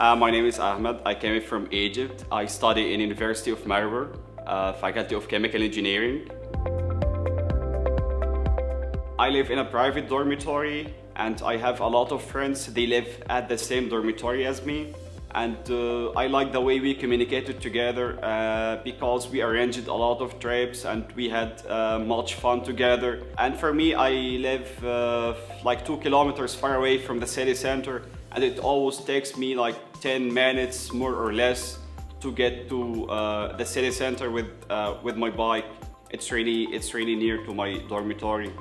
My name is Ahmed. I came from Egypt. I study in University of Maribor, Faculty of Chemical Engineering. I live in a private dormitory and I have a lot of friends. They live at the same dormitory as me. And I like the way we communicated together because we arranged a lot of trips and we had much fun together. And for me, I live like 2 kilometers far away from the city center. And it always takes me like 10 minutes more or less to get to the city center with my bike. It's really near to my dormitory.